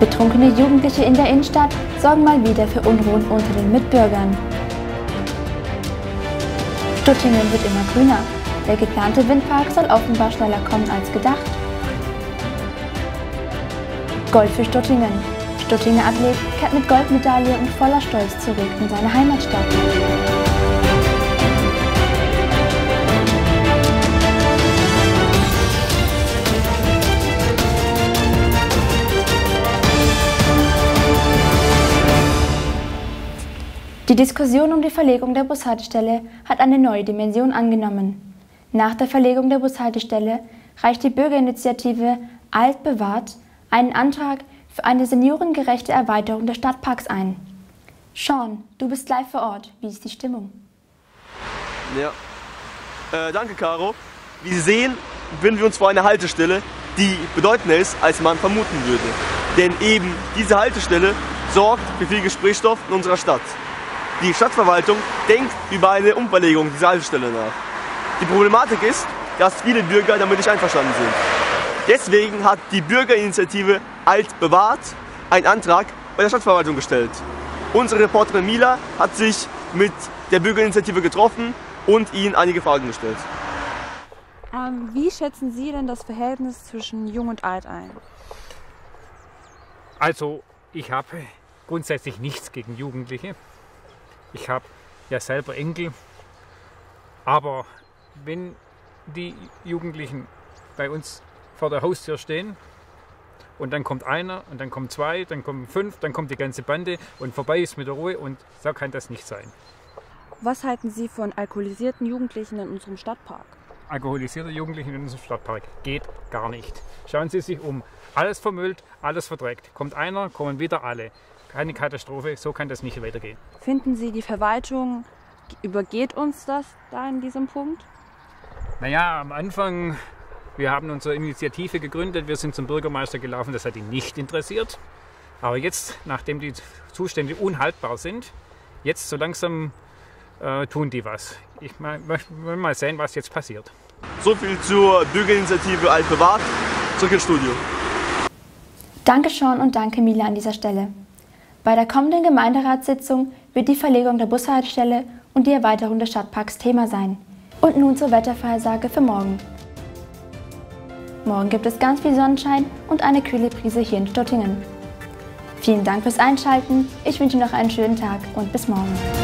Betrunkene Jugendliche in der Innenstadt sorgen mal wieder für Unruhen unter den Mitbürgern. Stuttingen wird immer grüner. Der geplante Windpark soll offenbar schneller kommen als gedacht. Gold für Stuttingen. Stuttinger Athlet kehrt mit Goldmedaille und voller Stolz zurück in seine Heimatstadt. Die Diskussion um die Verlegung der Bushaltestelle hat eine neue Dimension angenommen. Nach der Verlegung der Bushaltestelle reicht die Bürgerinitiative Altbewahrt einen Antrag für eine seniorengerechte Erweiterung des Stadtparks ein. Sean, du bist live vor Ort. Wie ist die Stimmung? Ja, danke Caro. Wie Sie sehen, befinden wir uns vor einer Haltestelle, die bedeutender ist, als man vermuten würde. Denn eben diese Haltestelle sorgt für viel Gesprächsstoff in unserer Stadt. Die Stadtverwaltung denkt über eine Umverlegung dieser Haltestelle nach. Die Problematik ist, dass viele Bürger damit nicht einverstanden sind. Deswegen hat die Bürgerinitiative Altbewahrt einen Antrag bei der Stadtverwaltung gestellt. Unsere Reporterin Mila hat sich mit der Bürgerinitiative getroffen und ihnen einige Fragen gestellt. Wie schätzen Sie denn das Verhältnis zwischen Jung und Alt ein? Also, ich habe grundsätzlich nichts gegen Jugendliche. Ich habe ja selber Enkel, aber wenn die Jugendlichen bei uns vor der Haustür stehen und dann kommt einer und dann kommen zwei, dann kommen fünf, dann kommt die ganze Bande und vorbei ist mit der Ruhe, und so kann das nicht sein. Was halten Sie von alkoholisierten Jugendlichen in unserem Stadtpark? Alkoholisierte Jugendliche in unserem Stadtpark geht gar nicht. Schauen Sie sich um. Alles vermüllt, alles verdreckt. Kommt einer, kommen wieder alle. Keine Katastrophe, so kann das nicht weitergehen. Finden Sie, die Verwaltung übergeht uns das da in diesem Punkt? Naja, am Anfang, wir haben unsere Initiative gegründet, wir sind zum Bürgermeister gelaufen, das hat ihn nicht interessiert. Aber jetzt, nachdem die Zustände unhaltbar sind, jetzt so langsam tun die was. Ich möchte mal sehen, was jetzt passiert. So viel zur Bürgerinitiative Altbewahrt. Zurück ins Studio. Danke Sean und danke Mila an dieser Stelle. Bei der kommenden Gemeinderatssitzung wird die Verlegung der Bushaltestelle und die Erweiterung des Stadtparks Thema sein. Und nun zur Wettervorhersage für morgen. Morgen gibt es ganz viel Sonnenschein und eine kühle Brise hier in Stuttingen. Vielen Dank fürs Einschalten, ich wünsche Ihnen noch einen schönen Tag und bis morgen.